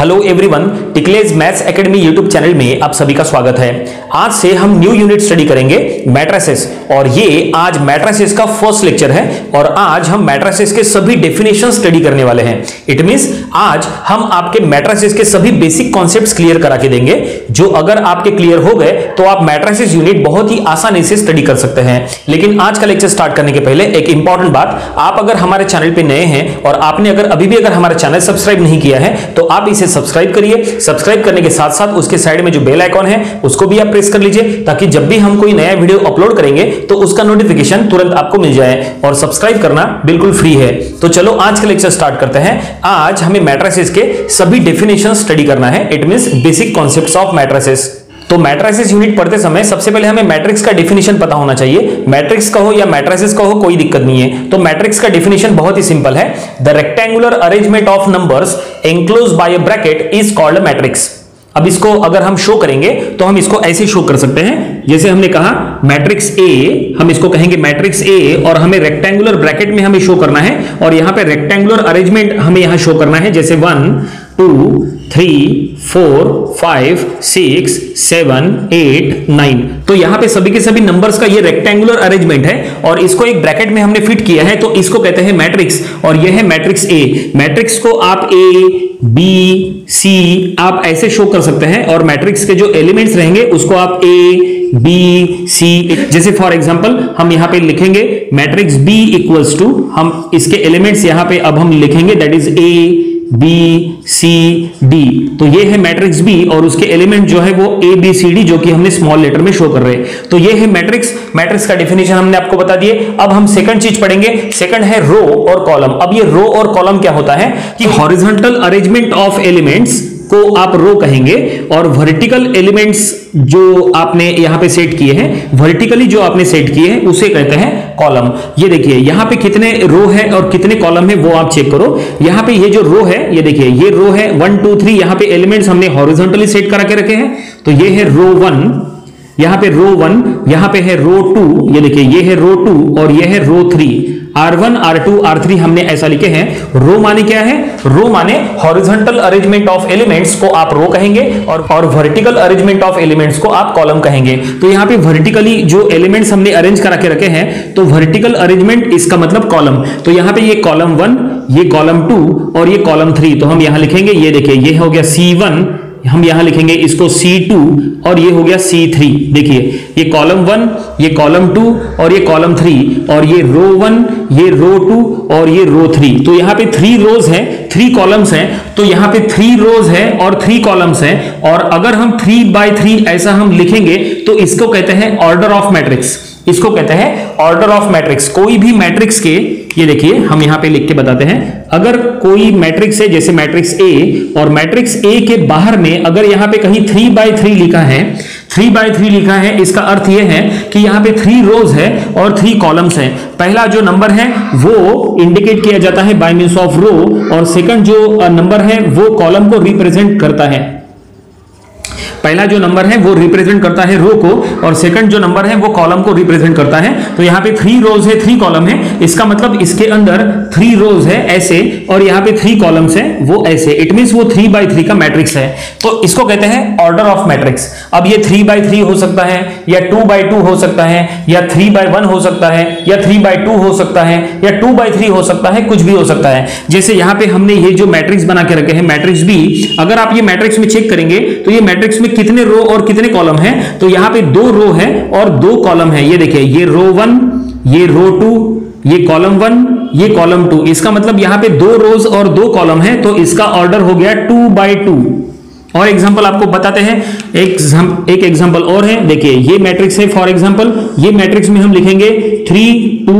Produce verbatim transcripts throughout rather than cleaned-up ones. Hello everyone, टिकलेज maths academy YouTube channel में आप सभी का स्वागत है। आज से हम न्यू यूनिट स्टडी करेंगे मैट्रिसेस, और ये आज मैट्रिसेस का फर्स्ट लेक्चर है और आज हम मैट्रिसेस के सभी डेफिनेशन स्टडी करने वाले हैं। इट मींस आज हम आपके मैट्रिसेस के सभी बेसिक कॉन्सेप्ट्स क्लियर करा के देंगे, जो अगर आपके क्लियर हो गए तो आप मैट्रिसेस यूनिट बहुत ही आसानी से स्टडी कर सकते हैं। लेकिन आज का लेक्चर स्टार्ट करने के पहले एक इंपॉर्टेंट बात, आप अगर हमारे चैनल पर नए हैं और आपने अगर अभी भी अगर हमारा चैनल सब्सक्राइब नहीं किया है तो आप इसे सब्सक्राइब करिए। सब्सक्राइब करने के साथ साथ उसके साइड में जो बेल आइकॉन है उसको भी आप प्रेस कर लीजिए, ताकि जब भी हम कोई नया वीडियो अपलोड करेंगे तो उसका नोटिफिकेशन तुरंत आपको मिल जाए। और सब्सक्राइब करना बिल्कुल फ्री है। तो चलो आज का लेक्चर स्टार्ट करते हैं। आज हमें मैट्रिसेस के सभी डेफिनेशन स्टडी करना है, it means basic concepts of matrices. तो मैट्रिसेस यूनिट पढ़ते समय सबसे पहले हमें मैट्रिक्स का डेफिनेशन पता होना चाहिए। मैट्रिक्स का हो या मैट्रिसेस का हो, कोई दिक्कत नहीं है। तो मैट्रिक्स का डेफिनेशन बहुत ही सिंपल है। The rectangular arrangement of numbers enclosed by a bracket is called a matrix. अब इसको अगर हम शो करेंगे तो हम इसको ऐसे शो कर सकते हैं, जैसे हमने कहा मैट्रिक्स ए, हम इसको कहेंगे मैट्रिक्स ए और हमें रेक्टेंगुलर ब्रैकेट में हमें शो करना है और यहाँ पे रेक्टेंगुलर अरेंजमेंट हमें यहाँ शो करना है, जैसे one two three four five six seven eight nine. तो यहाँ पे सभी के सभी नंबर्स का ये रेक्टेंगुलर अरेंजमेंट है और इसको एक ब्रैकेट में हमने फिट किया है, तो इसको कहते हैं मैट्रिक्स। और ये है मैट्रिक्स ए। मैट्रिक्स को आप ए बी सी आप ऐसे शो कर सकते हैं और मैट्रिक्स के जो एलिमेंट्स रहेंगे उसको आप ए बी सी, जैसे फॉर एग्जाम्पल हम यहाँ पे लिखेंगे मैट्रिक्स बी इक्वल्स टू, हम इसके एलिमेंट्स यहाँ पे अब हम लिखेंगे that is A B C D. तो ये है मैट्रिक्स बी और उसके एलिमेंट जो है वो ए बी सी डी, जो कि हमने स्मॉल लेटर में शो कर रहे हैं। तो ये है मैट्रिक्स। मैट्रिक्स का डेफिनेशन हमने आपको बता दिए। अब हम सेकंड चीज पढ़ेंगे, सेकंड है रो और कॉलम। अब ये रो और कॉलम क्या होता है कि हॉरिजॉन्टल अरेंजमेंट ऑफ एलिमेंट्स को आप रो कहेंगे और वर्टिकल एलिमेंट्स जो आपने यहां पे सेट किए हैं, वर्टिकली जो आपने सेट किए हैं उसे कहते हैं कॉलम। ये देखिए यहां पे कितने रो है और कितने कॉलम है वो आप चेक करो। यहां पे ये जो रो है, ये देखिए ये रो है वन टू थ्री, यहां पे एलिमेंट्स हमने हॉरिजॉन्टली सेट करा के रखे हैं। तो ये है रो वन, यहां पे रो वन, यहां पे है रो टू, ये देखिए ये है रो टू और ये है row three. R one, R two, R three हमने ऐसा लिखे हैं। रो माने क्या है? रो माने हॉरिजॉन्टल अरेंजमेंट ऑफ एलिमेंट्स को आप रो कहेंगे और और वर्टिकल अरेंजमेंट ऑफ एलिमेंट्स को आप कॉलम कहेंगे। तो यहाँ पे वर्टिकली जो एलिमेंट्स हमने अरेंज करा के रखे हैं तो वर्टिकल अरेंजमेंट, इसका मतलब कॉलम। तो यहाँ पे ये कॉलम वन, ये कॉलम टू और ये कॉलम थ्री। तो हम यहाँ लिखेंगे, ये देखिए ये हो गया सी वन, हम यहां लिखेंगे इसको सी टू और ये हो गया सी थ्री। देखिए ये कॉलम वन, ये कॉलम टू और ये कॉलम थ्री और ये रो वन, ये रो टू और ये रो थ्री। तो यहां पे थ्री रोज हैं, थ्री कॉलम्स हैं। तो यहां पे थ्री रोज हैं और थ्री कॉलम्स हैं और अगर हम थ्री बाय थ्री ऐसा हम लिखेंगे तो इसको कहते हैं ऑर्डर ऑफ मैट्रिक्स। इसको कहते हैं ऑर्डर ऑफ मैट्रिक्स। कोई भी मैट्रिक्स के, ये देखिए हम यहां पे लिख के बताते हैं, अगर कोई मैट्रिक्स है जैसे मैट्रिक्स ए और मैट्रिक्स ए के बाहर में अगर यहां पे कहीं थ्री बाय थ्री लिखा है, थ्री बाय थ्री लिखा है, इसका अर्थ यह है कि यहाँ पे थ्री रोज है और थ्री कॉलम्स हैं। पहला जो नंबर है वो इंडिकेट किया जाता है बाय मीन्स ऑफ रो और सेकंड जो नंबर है वो कॉलम को रिप्रेजेंट करता है। पहला जो नंबर है वो रिप्रेजेंट करता है रो को और सेकंड जो नंबर है वो कॉलम को रिप्रेजेंट करता है। तो यहाँ पे थ्री रोज है, थ्री कॉलम है, इसका मतलब इसके अंदर थ्री रोज है ऐसे और यहाँ पे थ्री कॉलम्स है वो ऐसे। इट मींस वो थ्री बाय थ्री का मैट्रिक्स है। तो इसको कहते हैं ऑर्डर ऑफ मैट्रिक्स। अब ये थ्री बाय थ्री हो सकता है या टू बाय टू हो सकता है या थ्री बाय वन हो सकता है या थ्री बाय टू हो सकता है या टू बाय थ्री हो सकता है, कुछ भी हो सकता है। जैसे यहाँ पे हमने ये जो मैट्रिक्स बना के रखे हैं मैट्रिक्स बी, अगर आप ये मैट्रिक्स में चेक करेंगे तो ये मैट्रिक्स कितने रो और कितने कॉलम हैं? तो यहां पे दो रो है और दो कॉलम है। ये देखिए ये रो वन, ये रो टू, ये कॉलम वन, ये कॉलम टू। इसका मतलब यहां पे दो रोज और दो कॉलम है, तो इसका ऑर्डर हो गया टू बाय टू। और एग्जाम्पल आपको बताते हैं, एक एग्जाम्पल और है। देखिए ये मैट्रिक्स है, फॉर एग्जाम्पल ये मैट्रिक्स में हम लिखेंगे three two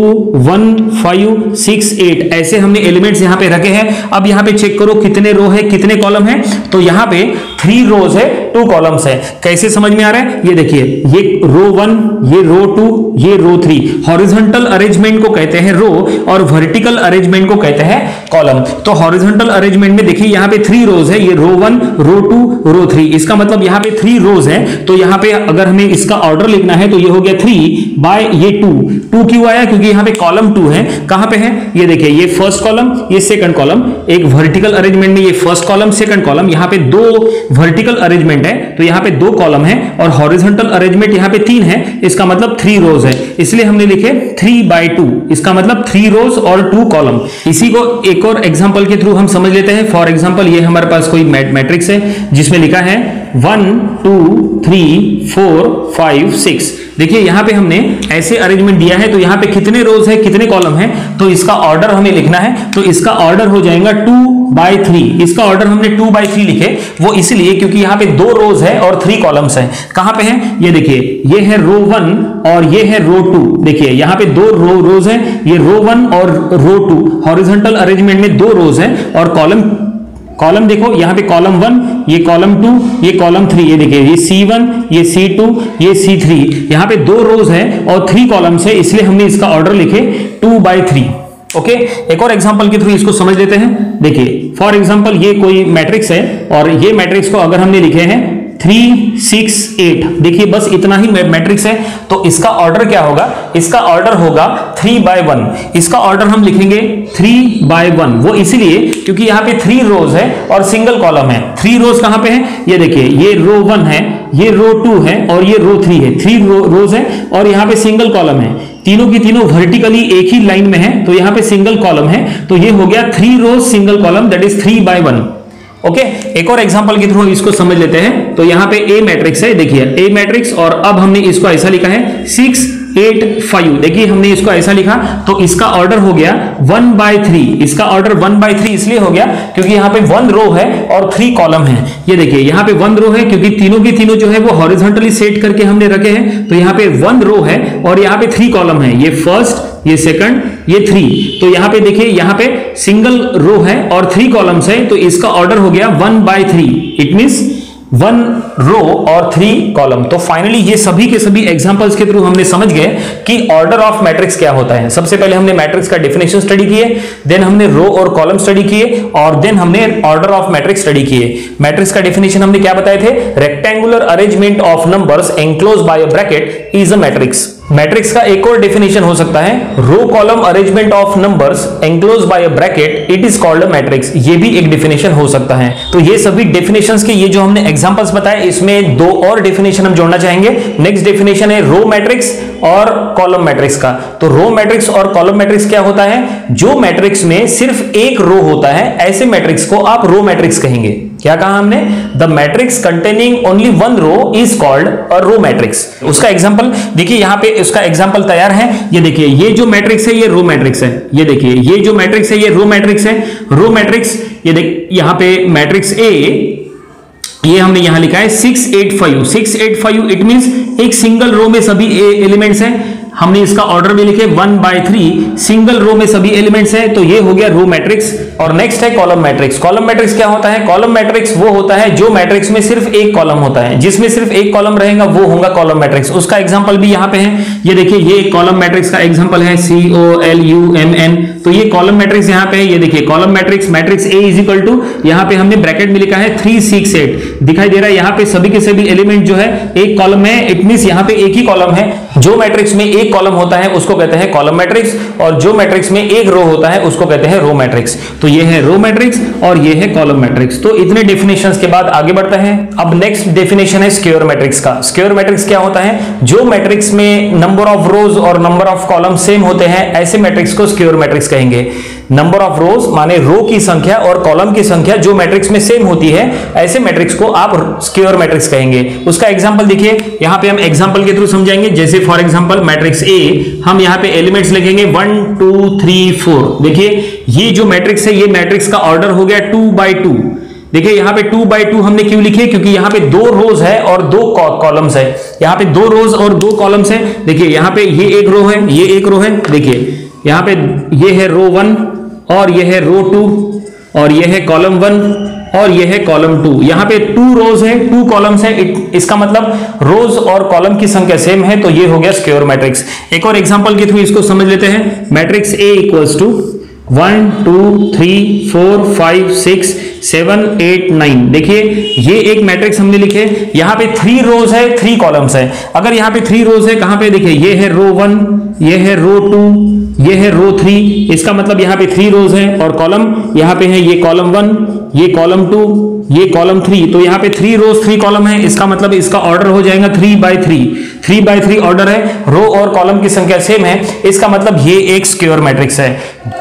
one five six eight, ऐसे हमने एलिमेंट्स यहाँ पे रखे हैं। अब यहाँ पे चेक करो कितने रो है कितने कॉलम है। तो यहाँ पे थ्री रोज है टू कॉलम्स है। कैसे समझ में आ रहा है ये देखिए, ये रो वन, ये रो टू, ये रो थ्री। हॉरिजॉन्टल अरेंजमेंट को कहते हैं रो और वर्टिकल अरेंजमेंट को कहते हैं कॉलम। तो हॉरिजॉन्टल अरेंजमेंट में देखिए यहाँ पे थ्री रोज है, ये row one, row two, row three. इसका मतलब यहाँ पे थ्री रोज है, तो यहाँ पे अगर हमें इसका ऑर्डर लिखना है तो ये हो गया थ्री बाय ये टू। टू क्यों आया? क्योंकि यहाँ पे कॉलम टू है। कहाँ पे है ये देखिए, ये फर्स्ट कॉलम, ये सेकंड कॉलम। एक वर्टिकल अरेंजमेंट में ये फर्स्ट कॉलम, सेकंड कॉलम। यहाँ पे दो वर्टिकल अरेंजमेंट है तो यहाँ पे दो कॉलम है, और हॉरिजॉन्टल अरेंजमेंट यहाँ पे तीन है। इसका मतलब थ्री रोज है, इसलिए हमने लिखे थ्री बाय टू। इसका मतलब थ्री रोज और टू कॉलम। इसी को एक और एग्जाम्पल के थ्रू हम समझ लेते हैं। फॉर एग्जाम्पल ये हमारे पास कोई मैट्रिक्स है जिसमें लिखा है one two three four five six. देखिए यहाँ पे हमने ऐसे अरेंजमेंट दिया है, तो यहाँ पे कितने रोज है, कितने कॉलम है, तो इसका ऑर्डर हमें लिखना है। तो इसका ऑर्डर हो जाएगा टू बाय थ्री। इसका ऑर्डर हमने टू बाय थ्री लिखे, वो इसलिए क्योंकि यहाँ पे दो रोज है और थ्री कॉलम्स है। कहाँ पे है ये देखिए, ये है रो वन और ये है रो टू। देखिए यहाँ पे दो रो रोज है, ये रो वन और रो टू। हॉरिजॉन्टल अरेंजमेंट में दो रोज है और कॉलम कॉलम देखो यहाँ पे कॉलम वन, ये कॉलम टू, ये कॉलम थ्री। ये देखिए ये सी वन, ये सी टू, ये सी थ्री। यहाँ पे दो रोज है और थ्री कॉलम्स है, इसलिए हमने इसका ऑर्डर लिखे टू बाय थ्री। ओके, एक और एग्जांपल के थ्रू इसको समझ लेते हैं। देखिए फॉर एग्जांपल ये कोई मैट्रिक्स है और ये मैट्रिक्स को अगर हमने लिखे हैं थ्री सिक्स एट। देखिए बस इतना ही मैट्रिक्स है, तो इसका ऑर्डर क्या होगा? इसका ऑर्डर होगा थ्री बाय वन। इसका ऑर्डर हम लिखेंगे थ्री बाय वन, वो इसलिए क्योंकि यहाँ पे थ्री रोज है और सिंगल कॉलम है। थ्री रोज कहाँ पे है ये देखिए, ये रो वन है, ये रो टू है और ये रो थ्री है। थ्री रो, रोज है और यहाँ पे सिंगल कॉलम है। तीनों की तीनों वर्टिकली एक ही लाइन में है, तो यहाँ पे सिंगल कॉलम है। तो ये हो गया three rows single column, that is three by one. Okay okay, एक और एग्जांपल के थ्रू इसको समझ लेते हैं। तो यहाँ पे ए मैट्रिक्स है, देखिए ए मैट्रिक्स, और अब हमने इसको ऐसा लिखा है सिक्स एट फाइव। देखिए हमने इसको ऐसा लिखा, तो इसका ऑर्डर हो गया वन बाय थ्री। इसका ऑर्डर वन बाय थ्री इसलिए हो गया क्योंकि यहाँ पे वन रो है और थ्री कॉलम है। ये देखिए यहाँ पे वन रो है क्योंकि तीनों की तीनों जो है वो हॉरिजॉन्टली सेट करके हमने रखे हैं, तो यहाँ पे वन रो है और यहाँ पे थ्री कॉलम है, ये फर्स्ट, ये सेकंड, ये थ्री। तो यहाँ पे देखिए यहाँ पे सिंगल रो है और थ्री कॉलम्स है, तो इसका ऑर्डर हो गया one by three. It means one row और थ्री कॉलम। तो फाइनली ये सभी के सभी एग्जांपल्स के थ्रू हमने समझ गए कि ऑर्डर ऑफ मैट्रिक्स क्या होता है। सबसे पहले हमने मैट्रिक्स का डेफिनेशन स्टडी किए, देन हमने रो और कॉलम स्टडी किए, और देन हमने ऑर्डर ऑफ मैट्रिक्स स्टडी किए। मैट्रिक्स का डेफिनेशन हमने क्या बताए थे? Rectangular arrangement of numbers enclosed by a bracket is a matrix. Matrix का एक और डेफिनेशन हो सकता है, row column arrangement of numbers enclosed by a bracket it is called a matrix. ये भी एक डेफिनेशन हो सकता है। तो ये सभी डेफिनेशंस के ये जो हमने एग्जांपल्स बताए, इसमें दो और डेफिनेशन हम जोड़ना चाहेंगे। नेक्स्ट डेफिनेशन है रो मैट्रिक्स और कॉलम मैट्रिक्स का। तो रो मैट्रिक्स और कॉलम मैट्रिक्स क्या होता है? जो मैट्रिक्स में सिर्फ एक रो होता है, ऐसे मैट्रिक्स को आप रो मैट्रिक्स कहेंगे। क्या कहा हमने? The matrix containing only one row is called a row matrix. उसका एग्जाम्पल देखिए, यहाँ पे उसका एग्जाम्पल तैयार है। ये देखिए ये जो मैट्रिक्स है ये रो मैट्रिक्स है। ये देखिए ये जो मैट्रिक्स है ये रो मैट्रिक्स है। रो मैट्रिक्स ये देखिए यहाँ पे मैट्रिक्स ए, ये हमने यहाँ लिखा है six eight five. Six eight five it means एक सिंगल रो में सभी ए एलिमेंट्स हैं। हमने इसका ऑर्डर भी लिखे one by three, single row में सभी एलिमेंट्स हैं, तो ये हो गया रो मैट्रिक्स। और नेक्स्ट है कॉलम मैट्रिक्स। कॉलम मैट्रिक्स क्या होता है? कॉलम मैट्रिक्स वो होता है जो मैट्रिक्स में सिर्फ एक कॉलम होता है। जिसमें सिर्फ एक कॉलम रहेगा वो होगा कॉलम मैट्रिक्स। उसका एग्जाम्पल भी यहाँ पे है। ये देखिए ये कॉलम मैट्रिक्स का एग्जाम्पल है, C O L U M N. तो ये कॉलम मैट्रिक्स यहाँ पे है। ये देखिए column matrix, matrix A is equal to यहाँ पे हमने ब्रैकेट में लिखा है थ्री सिक्स एट। दिखाई दे रहा है यहाँ पे सभी के सभी एलिमेंट जो है एक कॉलम है। इट मीन्स यहाँ पे एक ही कॉलम है। जो मैट्रिक्स में एक कॉलम होता है उसको कहते हैं कॉलम मैट्रिक्स, और जो मैट्रिक्स में एक रो होता है उसको कहते हैं रो मैट्रिक्स। तो ये है रो मैट्रिक्स और ये है कॉलम मैट्रिक्स। तो इतने डेफिनेशंस के बाद आगे बढ़ते हैं। अब नेक्स्ट डेफिनेशन है स्क्वायर मैट्रिक्स का। स्क्वायर मैट्रिक्स क्या होता है? जो मैट्रिक्स में नंबर ऑफ रोज और नंबर ऑफ कॉलम सेम होते हैं, ऐसे मैट्रिक्स को स्क्वायर मैट्रिक्स कहेंगे। नंबर ऑफ रोज माने रो की संख्या और कॉलम की संख्या जो मैट्रिक्स में सेम होती है, ऐसे मैट्रिक्स को आप स्क्वायर मैट्रिक्स कहेंगे। उसका एग्जांपल देखिए, यहाँ पे हम एग्जांपल के थ्रू समझाएंगे। जैसे फॉर एग्जांपल मैट्रिक्स ए, हम यहाँ पे एलिमेंट्स लिखेंगे वन टू थ्री फोर। देखिए ये जो मैट्रिक्स है ये मैट्रिक्स का ऑर्डर हो गया टू बाई टू। देखिए यहाँ पे टू बाई टू हमने क्यों लिखे? क्योंकि यहाँ पे दो रोज है और दो कॉलम्स है। यहाँ पे दो रोज और दो कॉलम्स है। देखिए यहाँ पे ये एक रो है, ये एक रो है। देखिए यहाँ पे ये है रो वन और यह है रो टू और यह है कॉलम वन और ये है कॉलम टू। यहाँ पे टू रोज है, टू कॉलम्स है, it, इसका मतलब रोज और कॉलम की संख्या सेम है, तो ये हो गया स्क्वायर मैट्रिक्स। एक और एग्जांपल के थ्रू इसको समझ लेते हैं। Matrix A equals to one two three four five six seven eight nine. देखिए ये एक मैट्रिक्स हमने लिखे, यहाँ पे थ्री रोज है, थ्री कॉलम्स है। अगर यहाँ पे थ्री रोज है, कहाँ पे देखिए ये है रो वन, ये है रो टू, ये है रो थ्री, इसका मतलब यहाँ पे थ्री रोज है और कॉलम यहाँ पे है, ये कॉलम वन, ये कॉलम टू, ये कॉलम थ्री, तो यहाँ पे थ्री रोज थ्री कॉलम है, इसका मतलब इसका ऑर्डर हो जाएगा three by three, three by three order है, रो और कॉलम की संख्या सेम है, इसका मतलब ये एक स्क्वायर मैट्रिक्स है।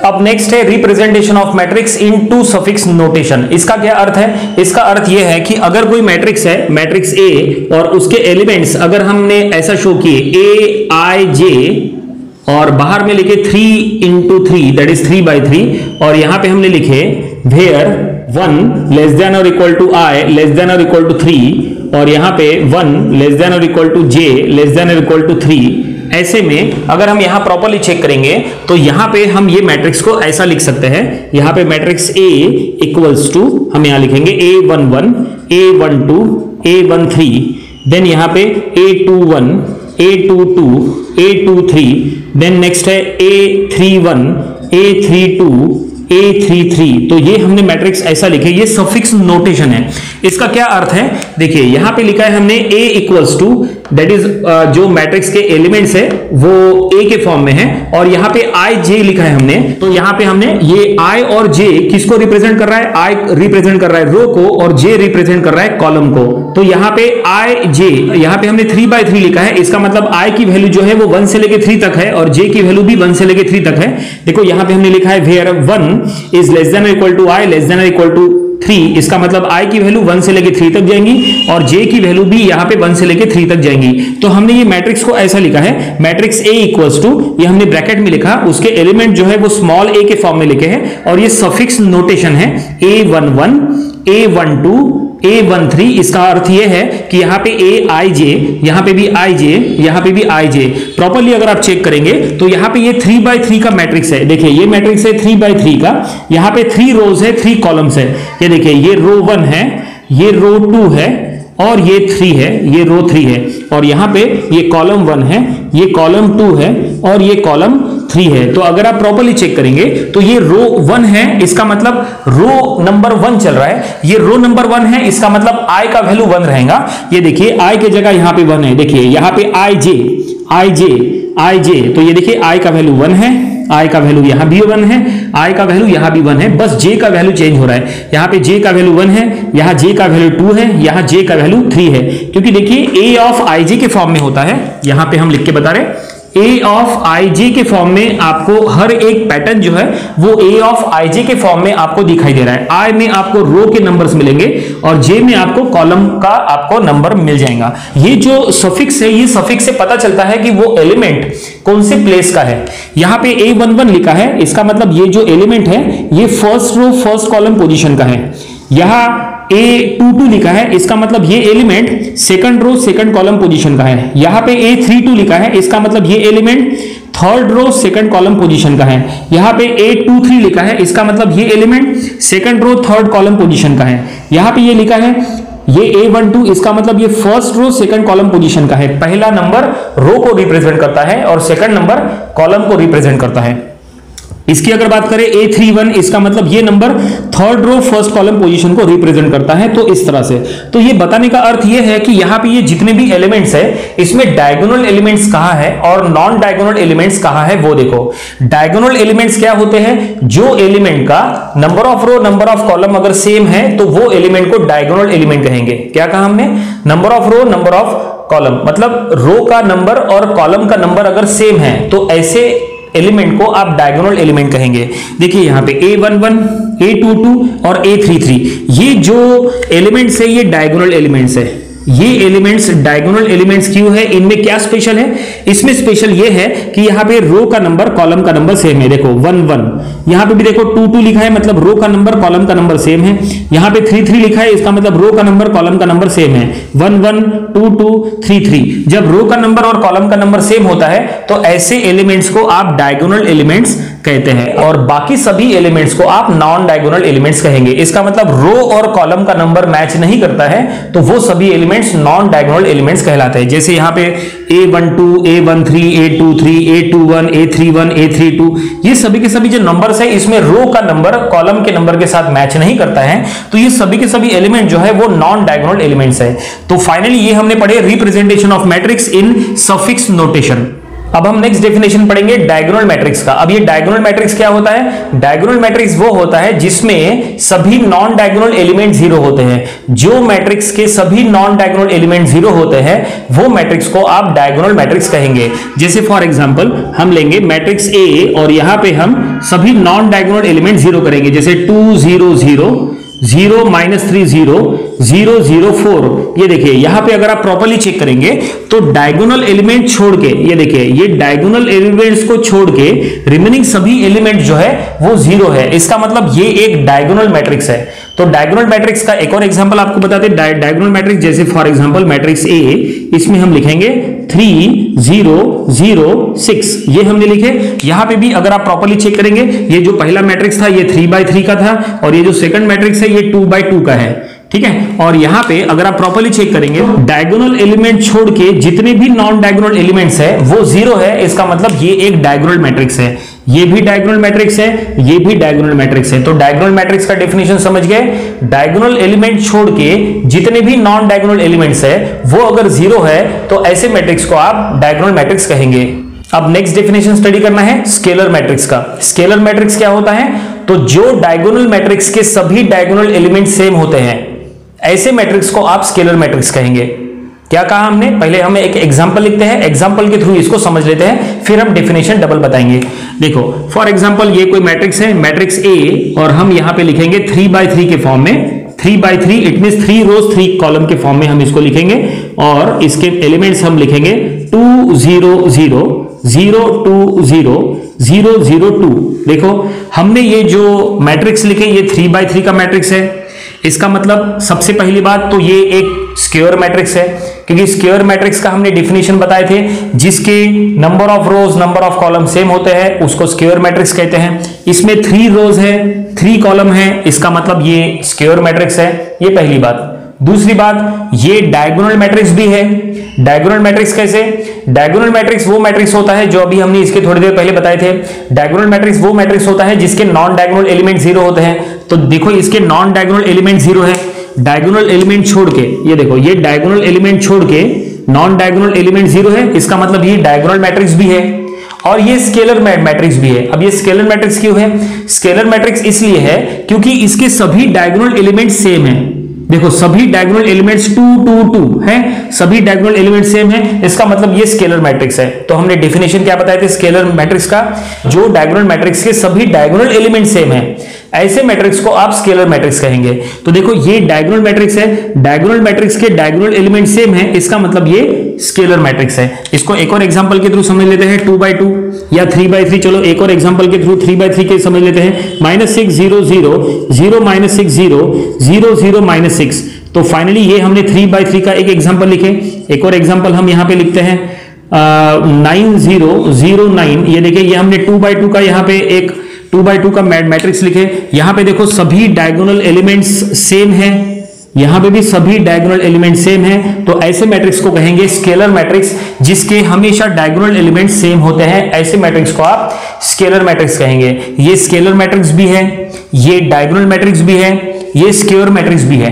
अब नेक्स्ट है representation of matrix in two suffix notation. इसका क्या अर्थ है? इसका अर्थ यह है कि अगर कोई मैट्रिक्स है, मैट्रिक्स ए, और उसके एलिमेंट्स अगर हमने ऐसा शो किए ए आई जे और बाहर में लिखे three into three that is three by three, और यहां पे हमने लिखे वेयर वन लेस देन और equal to I less than और इक्वल टू थ्री, और यहाँ पे वन लेस देन और equal to J less than और इक्वल टू थ्री, ऐसे में अगर हम यहाँ प्रॉपर्ली चेक करेंगे तो यहाँ पे हम ये मैट्रिक्स को ऐसा लिख सकते हैं। यहाँ पे मैट्रिक्स ए इक्वल्स टू हम यहाँ लिखेंगे A one one A one two A one three, then यहाँ पे A two one A two two A two three, then next है A three one A three two A three three. तो ये हमने matrix ऐसा लिखे, ये suffix notation है। इसका क्या अर्थ है? देखिए यहाँ पे लिखा है हमने A equals to that is जो मैट्रिक्स के एलिमेंट्स है वो A के फॉर्म में है, और यहाँ पे I J लिखा है हमने, तो यहाँ पे हमने ये I और J किसको रिप्रेजेंट कर रहा है? I रिप्रेजेंट कर रहा है रो को और J रिप्रेजेंट कर रहा है कॉलम को। तो यहाँ पे I J, यहाँ पे हमने थ्री बाय थ्री लिखा है, इसका मतलब I की वैल्यू जो है वो वन से लेकर थ्री तक है और J की वैल्यू भी वन से लेकर थ्री तक है। देखो यहाँ पे हमने लिखा है where one is less than or equal to i less than or equal to three, इसका मतलब i की वैल्यू वन से लेके थ्री तक जाएंगी और j की वैल्यू भी यहाँ पे वन से लेके थ्री तक जाएंगी। तो हमने ये मैट्रिक्स को ऐसा लिखा है, मैट्रिक्स a इक्वल्स टू, ये हमने ब्रैकेट में लिखा, उसके एलिमेंट जो है वो स्मॉल a के फॉर्म में लिखे हैं और ये सफिक्स नोटेशन है a one one a one two A one three. इसका अर्थ यह है कि यहाँ पे ए आई जे, यहाँ पे भी आई जे, यहाँ पे भी आई जे। प्रॉपरली अगर आप चेक करेंगे तो यहाँ पे ये थ्री बाय थ्री का मैट्रिक्स है। देखिए ये मैट्रिक्स है थ्री बाय थ्री का, यहाँ पे थ्री रोज है, थ्री कॉलम्स है। ये देखिए ये रो वन है, ये रो टू है और ये थ्री है, ये रो थ्री है, और यहाँ पे ये कॉलम वन है, ये कॉलम टू है और ये कॉलम थ्री है। तो अगर आप प्रॉपर्ली चेक करेंगे तो ये रो वन है, इसका मतलब रो नंबर वन चल रहा है, ये रो नंबर वन है, इसका मतलब आई का वैल्यू वन रहेगा। ये देखिए आई के जगह यहाँ पे वन है, देखिए यहाँ पे आई जे आई जे आई जे, तो ये देखिए आई का वैल्यू वन है, आई का वैल्यू यहां भी वन है, आई का वैल्यू यहां भी वन है, बस जे का वैल्यू चेंज हो रहा है। यहाँ पे जे का वैल्यू वन है, यहाँ जे का वैल्यू टू है, यहाँ जे का वैल्यू थ्री है, क्योंकि देखिए ए ऑफ आई जे के फॉर्म में होता है। यहाँ पे हम लिख के बता रहे A ऑफ आई जे के फॉर्म में आपको हर एक पैटर्न जो है वो A ऑफ आई जे के फॉर्म में आपको दिखाई दे रहा है। I में आपको रो के नंबर्स मिलेंगे और J में आपको कॉलम का आपको नंबर मिल जाएगा। ये जो सफिक्स है, ये सफिक्स से पता चलता है कि वो एलिमेंट कौन से प्लेस का है। यहाँ पे ए वन वन लिखा है, इसका मतलब ये जो एलिमेंट है ये first row first column position का है। यहाँ ए टू टू लिखा है, इसका मतलब ये element second row second column position का है। यहाँ पे ए थर्टी टू लिखा है, इसका मतलब ये element third row second column position का है। यहाँ पे ए ट्वेंटी थ्री लिखा है, इसका मतलब ये element second row third column position का है। यहाँ पे ये लिखा है ये ए वन टू, इसका मतलब ये first row second column position का है। पहला नंबर रो को रिप्रेजेंट करता है और सेकंड नंबर कॉलम को रिप्रेजेंट करता है। इसकी अगर बात करें ए थर्टी वन, इसका मतलब ये number third row first column position को रिप्रेजेंट करता है। तो इस तरह से, तो ये बताने का अर्थ ये है कि यहाँ पे ये जितने भी एलिमेंट्स है इसमें डायगोनल एलिमेंट्स कहाँ है और नॉन डायगोनल एलिमेंट्स कहाँ है वो देखो। डायगोनल एलिमेंट्स क्या होते हैं? जो एलिमेंट का number of row number of column अगर सेम है तो वो एलिमेंट को डायगोनल एलिमेंट कहेंगे। क्या कहा हमने? Number of row number of column, मतलब रो का नंबर और कॉलम का नंबर अगर सेम है तो ऐसे एलिमेंट को आप डायगोनल एलिमेंट कहेंगे। देखिए यहाँ पे A one one, A two two और ए थर्टी थ्री, ये जो एलिमेंट्स है ये डायगोनल एलिमेंट्स है। ये एलिमेंट्स डायगोनल एलिमेंट्स क्यों है? इनमें क्या स्पेशल है? इसमें स्पेशल ये है कि यहाँ पे रो का नंबर कॉलम का नंबर सेम है। देखो वन वन, यहाँ पे भी देखो टू टू लिखा है, मतलब रो का नंबर कॉलम का नंबर सेम है। यहाँ पे थ्री थ्री लिखा है, इसका मतलब रो का नंबर कॉलम का नंबर सेम है। One one two two three three, जब रो का नंबर और कॉलम का नंबर सेम होता है तो ऐसे एलिमेंट्स को आप डायगोनल एलिमेंट्स कहते हैं और बाकी सभी एलिमेंट्स को आप नॉन डायगोनल एलिमेंट्स कहेंगे। इसका मतलब रो और कॉलम का नंबर मैच नहीं करता है तो वो सभी एलिमेंट्स नॉन डायगोनल एलिमेंट्स कहलाते हैं। जैसे यहाँ पे A one two, A one three, A two three, A two one, A three one, A three two, ये सभी के सभी जो नंबर्स है इसमें रो का नंबर कॉलम के नंबर के साथ मैच नहीं करता है तो ये सभी के सभी एलिमेंट जो है वो नॉन डायगोनल एलिमेंट्स है। तो फाइनली ये हमने पढ़े representation of matrix in suffix notation. अब हम नेक्स्ट डेफिनेशन पढ़ेंगे डायगोनल मैट्रिक्स का। अब ये डायगोनल मैट्रिक्स क्या होता है? डायगोनल मैट्रिक्स वो होता है जिसमें सभी नॉन डायगोनल एलिमेंट जीरो होते हैं। जो मैट्रिक्स के सभी नॉन डायगोनल एलिमेंट जीरो होते हैं वो मैट्रिक्स को आप डायगोनल मैट्रिक्स कहेंगे। जैसे फॉर एग्जाम्पल हम लेंगे मैट्रिक्स ए और यहां पे हम सभी नॉन डायगोनल एलिमेंट जीरो करेंगे। जैसे two zero zero zero minus three zero zero zero four, ये देखिए यहां पे अगर आप प्रॉपर्ली चेक करेंगे तो डायगोनल एलिमेंट छोड़ के ये देखिए ये डायगोनल एलिमेंट्स को छोड़ के रिमेनिंग सभी एलिमेंट जो है वो जीरो है। इसका मतलब ये एक डायगोनल मैट्रिक्स है। तो डायगोनल मैट्रिक्स का एक और एग्जांपल आपको बताते हैं डायगोनल मैट्रिक्स। जैसे फॉर एग्जांपल मैट्रिक्स ए, इसमें हम लिखेंगे थ्री जीरो जीरो सिक्स, ये हमने लिखे। यहां पे भी अगर आप प्रॉपर्ली चेक करेंगे ये जो पहला मैट्रिक्स था ये थ्री बाय थ्री का था और ये जो सेकंड मैट्रिक्स है ये टू बाय टू का है, ठीक है। और यहां पे अगर आप प्रॉपर्ली चेक करेंगे डायगोनल एलिमेंट छोड़ के जितने भी नॉन डायगोनल एलिमेंट्स है वो जीरो है। इसका मतलब ये एक डायगोनल मैट्रिक्स है। ये भी डायगोनल मैट्रिक्स है, ये भी डायगोनल मैट्रिक्स है। तो डायगोनल मैट्रिक्स का डेफिनेशन समझ गए। डायगोनल एलिमेंट छोड़ के जितने भी नॉन डायगोनल एलिमेंट्स है वो अगर जीरो है तो ऐसे मैट्रिक्स को आप डायगोनल मैट्रिक्स कहेंगे। अब नेक्स्ट डेफिनेशन स्टडी करना है स्केलर मैट्रिक्स का। स्केलर मैट्रिक्स क्या होता है? तो जो डायगोनल मैट्रिक्स के सभी डायगोनल एलिमेंट सेम होते हैं ऐसे मैट्रिक्स को आप स्केलर मैट्रिक्स कहेंगे। क्या कहा हमने? पहले हम एक एग्जांपल लिखते हैं, एग्जांपल के थ्रू इसको समझ लेते हैं, फिर हम डेफिनेशन डबल बताएंगे। देखो फॉर एग्जांपल ये कोई मैट्रिक्स है मैट्रिक्स ए और हम यहां पे लिखेंगे थ्री बाय थ्री के फॉर्म में। Three by three it mean three rows three column के फॉर्म में हम इसको लिखेंगे और इसके एलिमेंट्स हम लिखेंगे two zero zero zero two zero zero zero two. देखो हमने ये जो मैट्रिक्स लिखे ये थ्री बाय थ्री का मैट्रिक्स है। इसका मतलब सबसे पहली बात तो ये एक स्क्वायर मैट्रिक्स है क्योंकि स्क्वायर मैट्रिक्स का हमने डेफिनेशन बताए थे जिसके number of rows number of column same होते हैं उसको स्क्वायर मैट्रिक्स कहते हैं। इसमें थ्री रोज है थ्री कॉलम है, इसका मतलब ये स्क्वायर मैट्रिक्स है। ये पहली बात। दूसरी बात ये डायगोनल मैट्रिक्स भी है। डायगोनल मैट्रिक्स कैसे? डायगोनल मैट्रिक्स वो मैट्रिक्स होता है जो अभी हमने इसके थोड़ी देर पहले बताए थे। डायगोनल मैट्रिक्स वो मैट्रिक्स होता है जिसके नॉन डायगोनल एलिमेंट जीरो होते हैं। तो देखो इसके नॉन डायगोनल एलिमेंट जीरो है। डायगोनल एलिमेंट छोड़ के ये देखो ये डायगोनल एलिमेंट छोड़ के नॉन डायगोनल एलिमेंट जीरो है। इसका मतलब ये डायगोनल मैट्रिक्स भी है और ये स्केलर मैट्रिक्स भी है। अब ये स्केलर मैट्रिक्स क्यों है? स्केलर मैट्रिक्स इसलिए है क्योंकि इसके सभी डायगोनल एलिमेंट सेम है। देखो सभी diagonal elements two two two है, सभी डायगोनल एलिमेंट सेम है। इसका मतलब ये स्केलर मैट्रिक्स है। तो हमने डेफिनेशन क्या बताए थे स्केलर मैट्रिक्स का? जो डायगोनल मैट्रिक्स के सभी डायगोनल एलिमेंट सेम है ऐसे मैट्रिक्स को आप स्केलर मैट्रिक्स कहेंगे। तो देखो ये डायगोनल मैट्रिक्स है, डायगोनल मैट्रिक्स के डायगोनल एलिमेंट सेम है, इसका मतलब ये स्केलर मैट्रिक्स है। इसको एक और एग्जांपल के थ्रू समझ लेते हैं टू बाई टू या थ्री बाई थ्री। चलो एक और एग्जांपल के थ्रू थ्री बाई थ्री के समझ लेते हैं। Minus six zero zero zero minus six zero zero zero minus six. तो फाइनली ये हमने थ्री बाई थ्री का एक एग्जाम्पल लिखे। एक और एग्जाम्पल हम यहाँ पे लिखते हैं नाइन जीरो जीरो नाइन, ये देखिए ये हमने टू बाई टू का यहाँ पे एक टू बाई टू का मैट्रिक्स लिखे। यहां पे देखो सभी डायगोनल एलिमेंट्स सेम है, यहां पे भी सभी डायगोनल एलिमेंट सेम है। तो ऐसे मैट्रिक्स को कहेंगे स्केलर मैट्रिक्स। जिसके हमेशा डायगोनल एलिमेंट सेम होते हैं ऐसे मैट्रिक्स को आप स्केलर मैट्रिक्स कहेंगे। ये स्केलर मैट्रिक्स भी है, ये डायगोनल मैट्रिक्स भी है, ये स्क्वायर मैट्रिक्स भी है।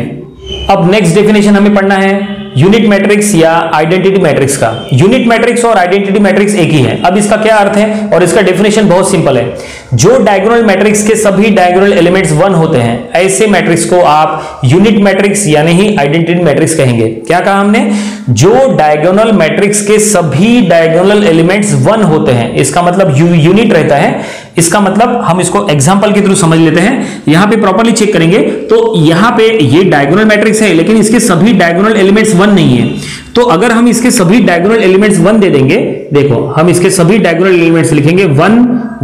अब नेक्स्ट डेफिनेशन हमें पढ़ना है यूनिट मैट्रिक्स या आइडेंटिटी मैट्रिक्स का। यूनिट मैट्रिक्स और आइडेंटिटी मैट्रिक्स एक ही है। अब इसका क्या अर्थ है और इसका डेफिनेशन बहुत सिंपल है। जो डायगोनल मैट्रिक्स के सभी डायगोनल एलिमेंट्स वन होते हैं ऐसे मैट्रिक्स को आप यूनिट मैट्रिक्स यानी ही आइडेंटिटी मैट्रिक्स कहेंगे। क्या कहा हमने? जो डायगोनल मैट्रिक्स के सभी डायगोनल एलिमेंट्स वन होते हैं, इसका मतलब यूनिट रहता है। इसका मतलब हम इसको एग्जाम्पल के थ्रू समझ लेते हैं। यहां पे प्रॉपर्ली चेक करेंगे तो यहां पे ये डायगोनल मैट्रिक्स है लेकिन इसके सभी डायगोनल एलिमेंट्स वन नहीं है। तो अगर हम इसके सभी डायगोनल एलिमेंट्स वन दे देंगे, देखो हम इसके सभी डायगोनल एलिमेंट्स लिखेंगे वन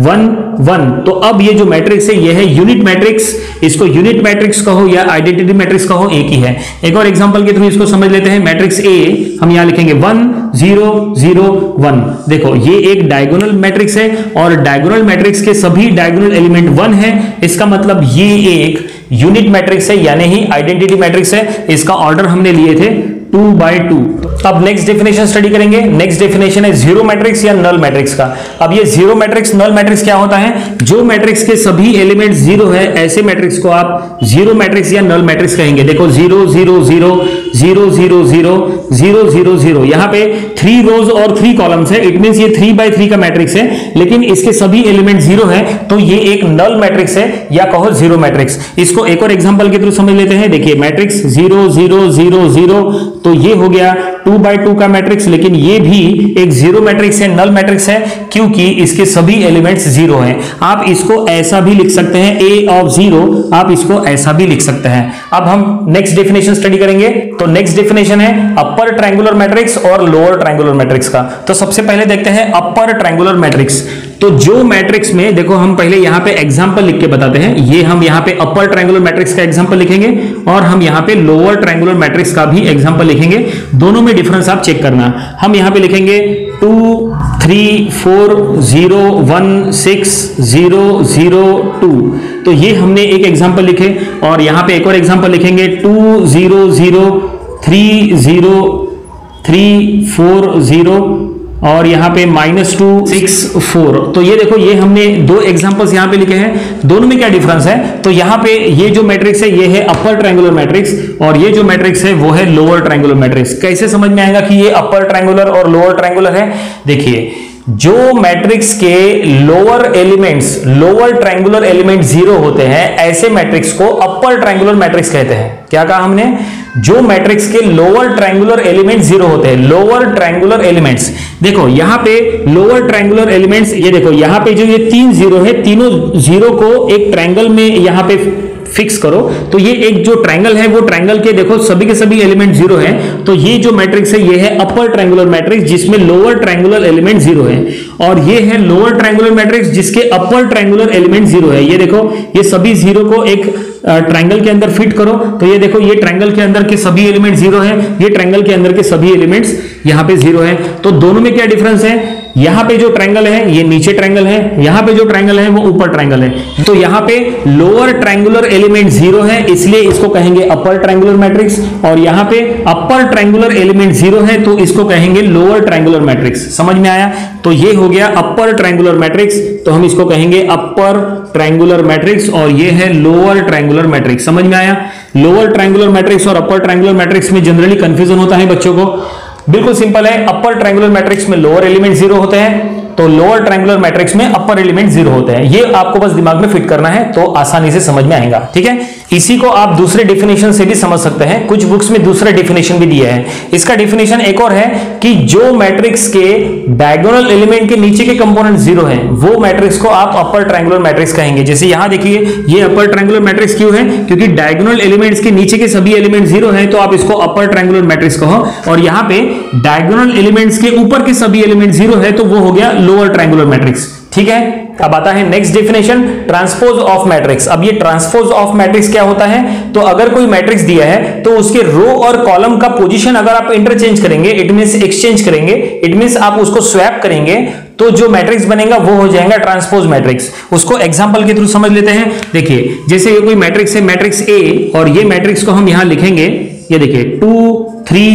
वन वन, तो अब ये जो मैट्रिक्स है ये है यूनिट मैट्रिक्स। इसको यूनिट मैट्रिक्स कहो या आइडेंटिटी मैट्रिक्स कहो, एक ही है। एक और एग्जांपल के थ्रू इसको समझ लेते हैं। मैट्रिक्स ए हम यहां लिखेंगे वन जीरो जीरो वन। देखो ये एक डायगोनल मैट्रिक्स है और डायगोनल मैट्रिक्स के सभी डायगोनल एलिमेंट वन है, इसका मतलब ये एक यूनिट मैट्रिक्स है यानी ही आइडेंटिटी मैट्रिक्स है। इसका ऑर्डर हमने लिए थे टू बाई टू। अब नेक्स्ट डेफिनेशन स्टडी करेंगे। नेक्स्ट डेफिनेशन है जीरो मैट्रिक्स या नल मैट्रिक्स का। अब ये जीरो मैट्रिक्स नल मैट्रिक्स क्या होता है? जो मैट्रिक्स के सभी एलिमेंट जीरो है ऐसे मैट्रिक्स को आप जीरो मैट्रिक्स या नल मैट्रिक्स कहेंगे। देखो zero zero zero zero zero zero zero zero zero, यहाँ पे थ्री रोज और थ्री कॉलम्स है, इट मीन ये थ्री बाई थ्री का मैट्रिक्स है, लेकिन इसके सभी एलिमेंट जीरो है, तो ये एक नल मैट्रिक्स है या कहो जीरो मैट्रिक्स। इसको एक और एग्जाम्पल के थ्रू समझ लेते हैं। देखिए matrix zero zero zero zero, तो ये हो गया टू बाई टू का मैट्रिक्स, लेकिन ये भी एक जीरो मैट्रिक्स है, नल मैट्रिक्स है, क्योंकि इसके सभी एलिमेंट्स जीरो हैं। आप इसको ऐसा भी लिख सकते हैं, ए ऑफ जीरो, आप इसको ऐसा भी लिख सकते हैं। अब हम नेक्स्ट डेफिनेशन स्टडी करेंगे। तो नेक्स्ट डेफिनेशन है अपर ट्रायंगुलर मैट्रिक्स और लोअर ट्रायंगुलर मैट्रिक्स का। तो सबसे पहले देखते हैं अपर ट्रायंगुलर मैट्रिक्स। तो जो मैट्रिक्स में देखो हम पहले यहां पे एग्जांपल लिख के बताते हैं। ये हम यहां पे अपर ट्रायंगुलर मैट्रिक्स का एग्जांपल लिखेंगे और हम यहां पे लोअर ट्रायंगुलर मैट्रिक्स का भी एग्जांपल लिखेंगे। दोनों में डिफरेंस आप चेक करना। हम यहां पे लिखेंगे two three four zero one six zero zero two, तो ये हमने एक एग्जाम्पल लिखे और यहां पे एक और एग्जाम्पल लिखेंगे two zero zero three zero three four zero और यहाँ पे माइनस टू सिक्स फोर। तो ये देखो ये हमने दो एग्जांपल्स यहाँ पे लिखे हैं, दोनों में क्या डिफरेंस है? तो यहाँ पे ये जो मैट्रिक्स है ये है अपर ट्रायंगुलर मैट्रिक्स और ये जो मैट्रिक्स है वो है लोअर ट्रायंगुलर मैट्रिक्स। कैसे समझ में आएगा कि ये अपर ट्रायंगुलर और लोअर ट्रायंगुलर है? देखिए जो मैट्रिक्स के lower elements lower triangular element zero होते हैं ऐसे मैट्रिक्स को अपर ट्रायंगुलर मैट्रिक्स कहते हैं। क्या कहा हमने? जो मैट्रिक्स के लोअर ट्रायंगुलर एलिमेंट जीरो होते हैं, लोअर ट्रायंगुलर एलिमेंट्स। देखो यहां पे लोअर ट्रायंगुलर एलिमेंट्स, ये देखो यहां पे जो ये तीन जीरो है, तीनों जीरो को एक ट्रायंगल में यहां पे फिक्स करो, तो ये एक जो ट्रायंगल है वो ट्रायंगल के देखो सभी के सभी एलिमेंट जीरो है, तो ये जो मैट्रिक्स है ये है अपर ट्रायंगुलर मैट्रिक्स जिसमें लोअर ट्रायंगुलर एलिमेंट जीरो है, और ये है लोअर ट्रायंगुलर मैट्रिक्स जिसके अपर ट्रायंगुलर एलिमेंट जीरो है। ये देखो ये सभी जीरो को एक ट्रायंगल के अंदर फिट करो, तो ये देखो ये ट्रायंगल के अंदर के सभी एलिमेंट जीरो है, ये ट्रायंगल के अंदर के सभी एलिमेंट्स यहां पे जीरो है। तो दोनों में क्या डिफरेंस है? यहां पे जो ट्रायंगल है ये नीचे ट्रायंगल है, यहां पे जो ट्रायंगल है वो ऊपर ट्रायंगल है। तो यहां पे लोअर ट्रायंगुलर एलिमेंट जीरो है इसलिए इसको कहेंगे अपर ट्रायंगुलर मैट्रिक्स, और यहां पे अपर ट्रायंगुलर एलिमेंट जीरो है तो इसको कहेंगे लोअर ट्रायंगुलर मैट्रिक्स। समझ में आया? तो ये हो गया अपर ट्रायंगुलर मैट्रिक्स, तो हम इसको कहेंगे अपर ट्रायंगुलर मैट्रिक्स, और ये है लोअर ट्रायंगुलर मैट्रिक्स। समझ में आया? लोअर ट्रायंगुलर मैट्रिक्स और अपर ट्रायंगुलर मैट्रिक्स में जनरली कंफ्यूजन होता है बच्चों को। बिल्कुल सिंपल है, अपर ट्रायंगुलर मैट्रिक्स में लोअर एलिमेंट जीरो होते हैं तो लोअर ट्रायंगुलर मैट्रिक्स में अपर एलिमेंट जीरो होते हैं। ये आपको बस दिमाग में फिट करना है तो आसानी से समझ में आएगा। ठीक है, इसी को आप दूसरे डेफिनेशन से भी समझ सकते हैं। कुछ बुक्स में दूसरा डेफिनेशन भी दिया है। इसका डेफिनेशन एक और है कि जो मैट्रिक्स के डायगोनल एलिमेंट के नीचे के कंपोनेंट जीरो हैं वो मैट्रिक्स को आप अपर ट्रायंगुलर मैट्रिक्स कहेंगे। जैसे यहां देखिए ये अपर ट्रायंगुलर मैट्रिक्स क्यों है? क्योंकि डायगोनल एलिमेंट्स के नीचे के सभी एलिमेंट जीरो है तो आप इसको अपर ट्रायंगुलर मैट्रिक्स कहो, और यहां पे डायगोनल एलिमेंट्स के ऊपर के सभी एलिमेंट जीरो है तो वो हो गया लोअर ट्रायंगुलर मैट्रिक्स। ठीक है, अब आता है next definition, transpose of matrix. अब ये ट्रांसपोज ऑफ मैट्रिक्स क्या होता है? तो अगर कोई मैट्रिक्स दिया है तो उसके रो और कॉलम का पोजीशन अगर आप इंटरचेंज करेंगे, इट मींस एक्सचेंज करेंगे, इट मींस आप उसको स्वैप करेंगे, तो जो मैट्रिक्स बनेगा वो हो जाएगा ट्रांसपोज मैट्रिक्स। उसको एग्जांपल के थ्रू समझ लेते हैं। देखिए जैसे ये कोई मैट्रिक्स है, मैट्रिक्स ए, और ये मैट्रिक्स को हम यहां लिखेंगे, ये देखिए two three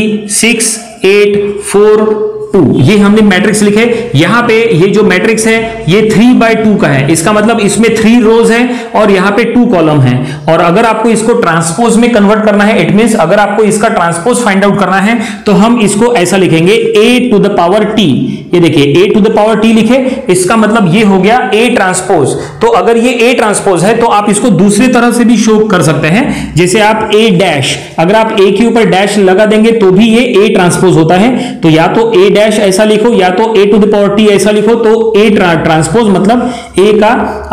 six eight four two, ये हमने मैट्रिक्स लिखे। यहां पे ये जो मैट्रिक्स है ये थ्री बाय टू का है, इसका मतलब इसमें थ्री रोज है और यहां पे टू कॉलम है, और अगर आपको इसको ट्रांसपोज में कन्वर्ट करना है, इट मींस अगर आपको इसका ट्रांसपोज फाइंड आउट करना है तो हम इसको ऐसा लिखेंगे A to the power T. ये देखिए A to the power T लिखे, इसका मतलब ये हो गया ए ट्रांसपोज। तो अगर ये ए ट्रांसपोज है तो आप इसको दूसरी तरह से भी शो कर सकते हैं। जैसे आप ए डैश, अगर आप ए के ऊपर डैश लगा देंगे तो भी ये ए ट्रांसपोज होता है, तो या तो ए डैश ऐसा लिखो या तो a to the power t ऐसा लिखो, तो a ट्रांसपोज मतलब a का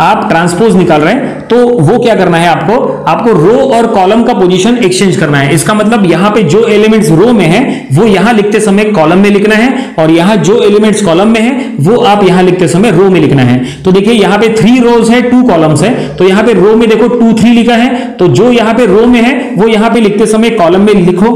आप ट्रांसपोज निकाल रहे हैं तो वो क्या करना है आपको, आपको रो और कॉलम का पोजीशन एक्सचेंज करना है। इसका मतलब यहां पे जो एलिमेंट्स रो में है वो यहां लिखते समय कॉलम में लिखना है, और यहां जो एलिमेंट्स कॉलम में है वो आप यहां लिखते समय रो में लिखना है। तो देखिए यहां पे थ्री रोज है, टू कॉलम्स है, तो यहां पे रो में देखो टू थ्री लिखा है, तो जो यहां पे रो में है वो यहां पे लिखते समय कॉलम में लिखो।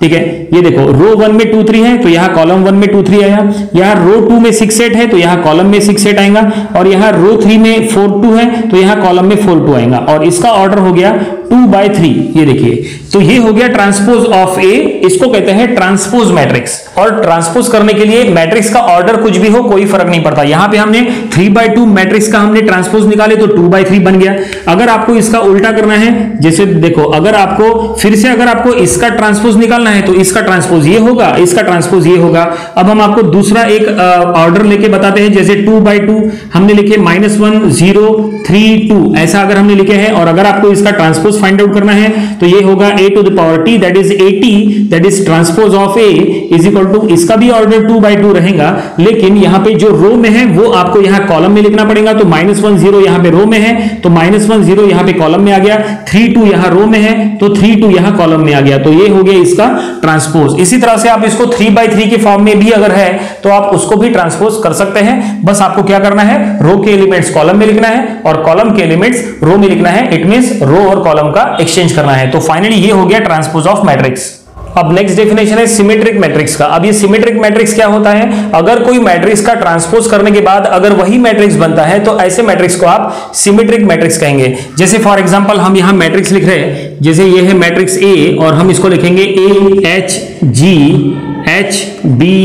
ठीक है, ये देखो रो वन में टू थ्री है तो यहाँ कॉलम वन में टू थ्री आया, यहाँ रो टू में सिक्स एट है तो यहाँ कॉलम में सिक्स एट आएगा, और यहाँ रो थ्री में फोर टू है तो यहाँ कॉलम में फोर टू आएगा, और इसका ऑर्डर हो गया टू बाय थ्री। ये देखिए, तो ये हो गया ट्रांसपोज ऑफ ए, इसको कहते हैं ट्रांसपोज मैट्रिक्स। और ट्रांसपोज करने के लिए मैट्रिक्स का ऑर्डर कुछ भी हो कोई फर्क नहीं पड़ता। यहाँ पे हमने थ्री बाय टू मैट्रिक्स का हमने ट्रांसपोज निकाले तो टू बाय थ्री बन गया। अगर आपको इसका उल्टा करना है, जैसे देखो अगर आपको फिर से अगर आपको इसका ट्रांसपोज निकालना है तो इसका ट्रांसपोज ये होगा, इसका ट्रांसपोज ये होगा। अब हम आपको दूसरा एक ऑर्डर लेके बताते हैं, जैसे टू बाय टू हमने लिखे minus one zero three two, ऐसा अगर हमने लिखे हैं और अगर आपको इसका ट्रांसपोज फाइंड आउट करना है तो ये होगा a to the power t, that is at, that is transpose of a is equal to, इसका भी ऑर्डर टू बाय टू रहेगा, लेकिन यहाँ पे जो रो में है वो आपको यहाँ कॉलम में लिखना पड़ेगा। तो माइनस वन जीरो यहाँ पे रो में है तो माइनस वन जीरो यहाँ पे कॉलम में आ गया, थ्री टू यहाँ रो में है तो थ्री टू यहाँ कॉलम में आ गया, तो ये हो गया इसका ट्रांसपोज। इसी तरह से आप इसको थ्री बाय थ्री के फॉर्म में भी अगर है तो आप उसको भी ट्रांसपोज कर सकते हैं। बस आपको क्या करना है, रो के एलिमेंट्स कॉलम में लिखना है और कॉलम के एलिमेंट्स रो में लिखना है, इट मींस रो और कॉलम का एक्सचेंज करना है। तो फाइनली ये हो गया ट्रांसपोज ऑफ मैट्रिक्स। अब नेक्स्ट डेफिनेशन है सिमेट्रिक मैट्रिक्स का। अब ये सिमेट्रिक मैट्रिक्स क्या होता है, अगर कोई मैट्रिक्स का ट्रांसपोज करने के बाद अगर वही मैट्रिक्स बनता है तो ऐसे मैट्रिक्स को आप सिमेट्रिक मैट्रिक्स कहेंगे। जैसे फॉर एग्जांपल हम यहां मैट्रिक्स लिख रहे हैं, जैसे ये है मैट्रिक्स ए और हम इसको लिखेंगे A H G H B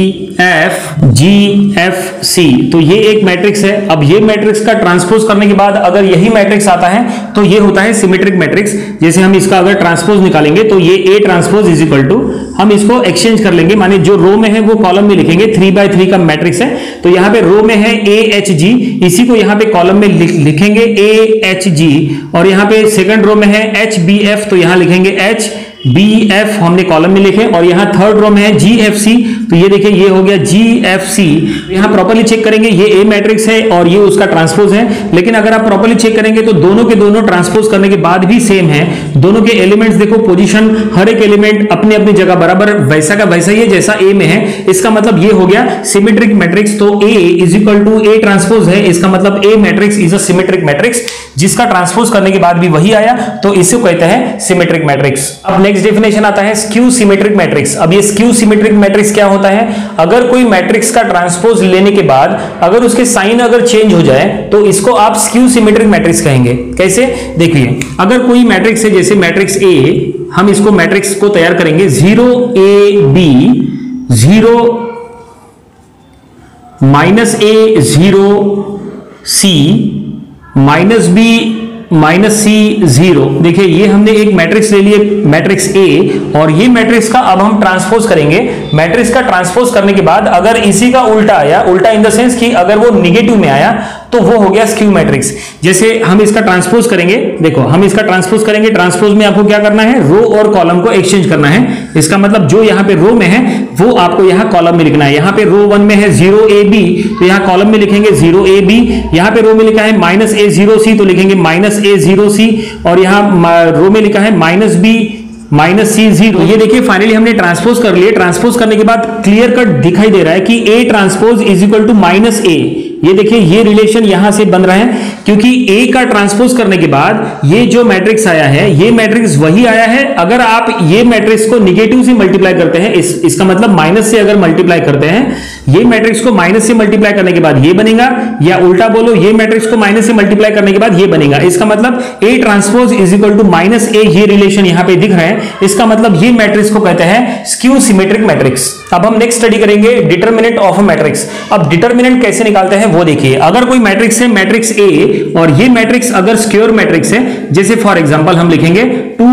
F G F C, तो ये एक मैट्रिक्स है। अब ये मैट्रिक्स का ट्रांसपोज करने के बाद अगर यही मैट्रिक्स आता है तो ये होता है सिमेट्रिक मैट्रिक्स। जैसे हम इसका अगर ट्रांसपोज निकालेंगे तो ये A transpose is equal to, हम इसको एक्सचेंज कर लेंगे, माने जो रो में है वो कॉलम में लिखेंगे, थ्री बाय थ्री का मैट्रिक्स है तो यहाँ पे रो में है ए एच जी, इसी को यहाँ पे कॉलम में लिखेंगे ए एच जी, और यहाँ पे सेकंड रो में है एच बी एफ तो यहाँ लिखेंगे एच बी एफ, हमने कॉलम में लिखे, और यहाँ थर्ड रो में है जी एफ सी तो ये देखिए ये हो गया जी एफ सी। यहाँ प्रॉपर्ली चेक करेंगे ये ए मैट्रिक्स है और ये उसका ट्रांसपोज है, लेकिन अगर आप प्रॉपर्ली चेक करेंगे तो दोनों के दोनों ट्रांसपोज करने के बाद भी सेम है। दोनों के एलिमेंट्स देखो पोजीशन, हर एक एलिमेंट अपनी अपनी जगह बराबर वैसा का वैसा ही है जैसा ए में है। इसका मतलब ये हो गया सिमेट्रिक मैट्रिक्स। तो A is equal to A transpose है, इसका मतलब A matrix is a symmetric matrix, जिसका ट्रांसपोज करने के बाद भी वही आया तो इसे कहते हैं सिमेट्रिक मैट्रिक्स। अब नेक्स्ट डेफिनेशन आता है स्क्यू सिमेट्रिक मैट्रिक्स। अब ये स्क्यू सिमेट्रिक मैट्रिक्स क्या होता है, अगर कोई मैट्रिक्स का ट्रांसपोज लेने के बाद अगर उसके साइन अगर चेंज हो जाए तो इसको आप स्क्यू सिमेट्रिक मैट्रिक्स कहेंगे। कैसे, देखिए अगर कोई मैट्रिक्स है, जैसे मैट्रिक्स ए, हम इसको मैट्रिक्स को तैयार करेंगे zero A B zero minus A zero C minus B minus C zero. देखिए ये हमने एक मैट्रिक्स ले लिए मैट्रिक्स ए, और ये मैट्रिक्स का अब हम ट्रांसपोज करेंगे। मैट्रिक्स का ट्रांसपोज करने के बाद अगर इसी का उल्टा आया, उल्टा इन द सेंस कि अगर वो निगेटिव में आया तो वो हो गया स्क्यू मैट्रिक्स। जैसे हम इसका ट्रांसपोज करेंगे, देखो हम इसका ट्रांसपोज करेंगे, ट्रांसपोज में आपको क्या करना है, रो और कॉलम को एक्सचेंज करना है। इसका मतलब जो यहाँ पे रो में है वो आपको यहाँ कॉलम में लिखना है। यहाँ पे रो वन में है जीरो ए बी तो यहाँ कॉलम में लिखेंगे जीरो ए बी, यहाँ पे रो में लिखा है माइनस ए जीरो सी तो लिखेंगे माइनस ए जीरो सी, और यहाँ रो में लिखा है minus B minus C zero. ये देखिए फाइनली हमने ट्रांसपोज कर लिए। ट्रांसपोज करने के बाद क्लियर कट दिखाई दे रहा है कि A transpose is equal to minus A. ये देखिए ये रिलेशन यहां से बन रहा है, क्योंकि ए का ट्रांसपोज करने के बाद ये जो मैट्रिक्स आया है ये मैट्रिक्स वही आया है। अगर आप ये मैट्रिक्स को निगेटिव से मल्टीप्लाई करते हैं, इस, इसका मतलब माइनस से अगर मल्टीप्लाई करते हैं, ये मैट्रिक्स को माइनस से मल्टीप्लाई करने के बाद ये बनेगा, या उल्टा बोलो ये मैट्रिक्स को माइनस से मल्टीप्लाई करने के बाद ये बनेगा। इसका मतलब A transpose is equal to minus A, ये रिलेशन यहाँ पे दिख रहा है। इसका मतलब ये मैट्रिक्स को कहते हैं स्क्यू सिमेट्रिक मैट्रिक्स। अब हम नेक्स्ट स्टडी करेंगे डिटरमिनेंट ऑफ अ मैट्रिक्स। अब डिटरमिनेंट कैसे निकालते हैं वो देखिए। अगर कोई मैट्रिक्स है मैट्रिक्स ए और ये मैट्रिक्स अगर स्क्यूर मैट्रिक्स है, जैसे फॉर एग्जांपल हम लिखेंगे टू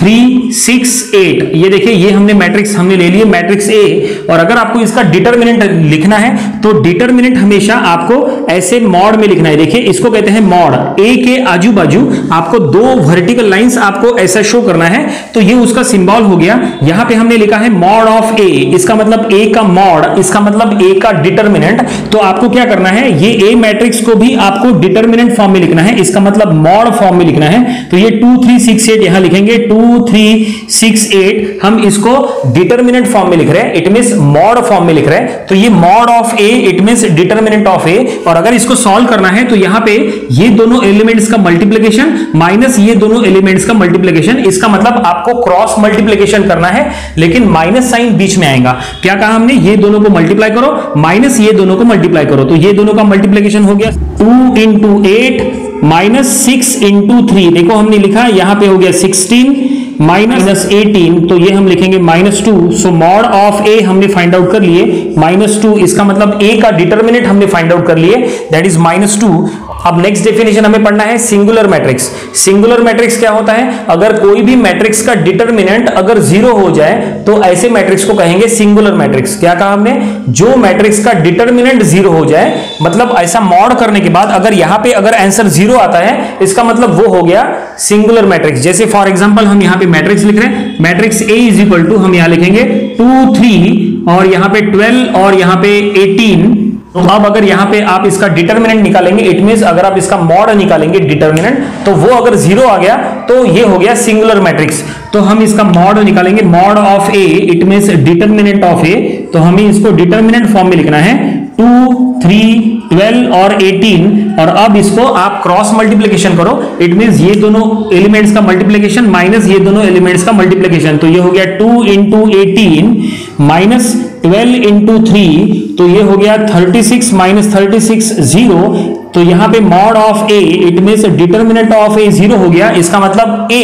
थ्री सिक्स एट, ये देखिए ये हमने मैट्रिक्स हमने ले लिए मैट्रिक्स ए। और अगर आपको इसका डिटरमिनेंट लिखना है तो डिटरमिनेंट हमेशा आपको ऐसे मॉड में लिखना है। देखिए इसको कहते हैं मॉड। ए के आजू बाजू आपको दो वर्टिकल लाइंस आपको ऐसा शो करना है, तो ये उसका सिंबल हो गया। यहां पे हमने लिखा है मॉड ऑफ ए, इसका मतलब ए का मॉड, इसका मतलब ए का डिटरमिनेंट। तो आपको क्या करना है, ये ए मैट्रिक्स को भी आपको डिटरमिनेंट फॉर्म में लिखना है, इसका मतलब मॉड फॉर्म में लिखना है। तो ये टू थ्री सिक्स एट यहां लिखेंगे, टू थ्री सिक्स एट हम इसको डिटरमिनेंट फॉर्म में लिख रहे हैं, इट मींस मॉड फॉर्म में लिख रहे हैं। तो ये mod of A it means determinant of A. और अगर इसको सॉल्व करना है तो यहां पे ये दोनों एलिमेंट्स का मल्टीप्लिकेशन माइनस ये दोनों एलिमेंट्स का मल्टीप्लिकेशन, इसका मतलब आपको क्रॉस मल्टीप्लिकेशन करना है, लेकिन माइनस साइन बीच में आएगा। क्या कहा हमने, ये दोनों को मल्टीप्लाई करो माइनस ये दोनों को मल्टीप्लाई करो, तो ये दोनों का मल्टीप्लिकेशन हो गया two into eight minus six into three. देखो हमने लिखा यहाँ पे हो गया सिक्सटीन माइनस एटीन, तो ये हम लिखेंगे minus two. So mod of A हमने फाइंड आउट कर लिए माइनस टू, इसका मतलब ए का डिटरमिनेंट हमने फाइंड आउट कर लिए, दैट इज माइनस टू। अब नेक्स्ट डेफिनेशन हमें पढ़ना है सिंगुलर मैट्रिक्स। सिंगुलर मैट्रिक्स क्या होता है, अगर कोई भी मैट्रिक्स का डिटरमिनेंट अगर जीरो हो जाए तो ऐसे मैट्रिक्स को कहेंगे सिंगुलर मैट्रिक्स। क्या कहा हमने, जो मैट्रिक्स का डिटरमिनेंट जीरो हो जाए, मतलब ऐसा मॉड करने के बाद अगर यहां पे अगर आंसर जीरो आता है, इसका मतलब वो हो गया सिंगुलर मैट्रिक्स। जैसे फॉर एग्जाम्पल हम यहां पर मैट्रिक्स लिख रहे हैं, matrix A is equal to हम यहां लिखेंगे टू थ्री और यहां पर ट्वेल्व और यहां पर एटीन। तो अब अगर यहाँ पे आप इसका डिटरमिनेंट निकालेंगे, इट मींस अगर आप इसका मॉड निकालेंगे डिटरमिनेंट, तो वो अगर जीरो आ गया तो ये हो गया सिंगुलर मैट्रिक्स। तो हम इसका मॉड निकालेंगे, mod of A it means determinant of A. तो हमें इसको डिटरमिनेंट फॉर्म में लिखना है टू थ्री ट्वेल्व और एटीन। और अब इसको आप क्रॉस मल्टीप्लिकेशन करो, इट मींस ये दोनों एलिमेंट्स का मल्टीप्लिकेशन माइनस ये दोनों एलिमेंट्स का मल्टीप्लिकेशन। तो ये हो गया two into eighteen minus twelve into three, तो ये हो गया thirty six minus thirty six zero. तो यहाँ पे mod of A it means determinant of A zero हो गया, इसका मतलब A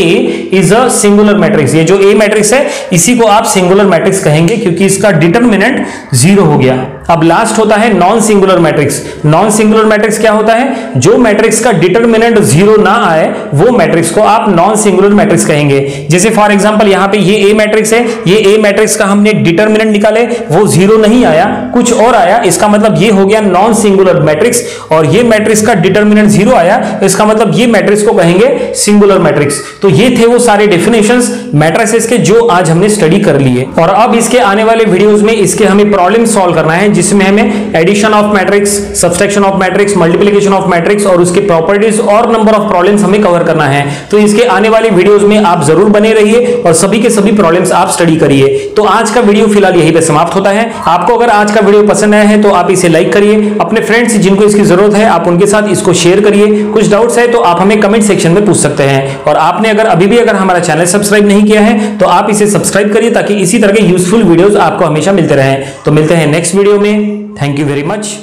is a singular matrix. ये जो ए मैट्रिक्स है इसी को आप सिंगुलर मैट्रिक्स कहेंगे, क्योंकि इसका डिटरमिनेंट जीरो हो गया। अब लास्ट होता है non singular matrix. Non singular matrix क्या होता है, जो मैट्रिक्स का डिटरमिनेंट जीरो ना आए वो मैट्रिक्स को आप नॉन सिंगुलर मैट्रिक्स कहेंगे। जैसे फॉर एग्जांपल यहाँ पे ये ए मैट्रिक्स है, ये ए मैट्रिक्स का हमने डिटरमिनेंट निकाले, वो जीरो नहीं आया, कुछ और आया, इसका मतलब ये हो गया नॉन सिंगुलर मैट्रिक्स। और ये मैट्रिक्स का डिटरमिनेंट जीरो आया, इसका मतलब ये मैट्रिक्स को कहेंगे सिंगुलर मैट्रिक्स। तो ये थे वो सारे डेफिनेशंस मैट्रिसेस के जो आज हमने स्टडी कर लिए। और अब इसके आने वाले वीडियोस में इसके हमें प्रॉब्लम सॉल्व करना है, जिसमें हमें addition of matrix, subtraction of matrix, multiplication of matrix और उसके प्रॉपर्टीज और नंबर ऑफ प्रॉब्लम्स हमें कवर करना है। तो इसके आने वाले वीडियोस में आप जरूर बने रहिए और सभी के सभी प्रॉब्लम्स आप स्टडी करिए। तो आज का वीडियो फिलहाल यहीं पे समाप्त होता है। आपको अगर आज का वीडियो पसंद आया है तो आप इसे लाइक करिए, अपने फ्रेंड्स जिनको इसकी जरूरत है आप उनके साथ इसको शेयर करिए। कुछ डाउट्स है तो आप हमें कमेंट सेक्शन में पूछ सकते हैं। और आपने अगर अभी भी अगर हमारा चैनल सब्सक्राइब नहीं किया है तो आप इसे सब्सक्राइब करिए, ताकि इसी तरह के यूजफुल वीडियोस आपको हमेशा मिलते रहें। तो मिलते हैं नेक्स्ट वीडियो में। Thank you very much.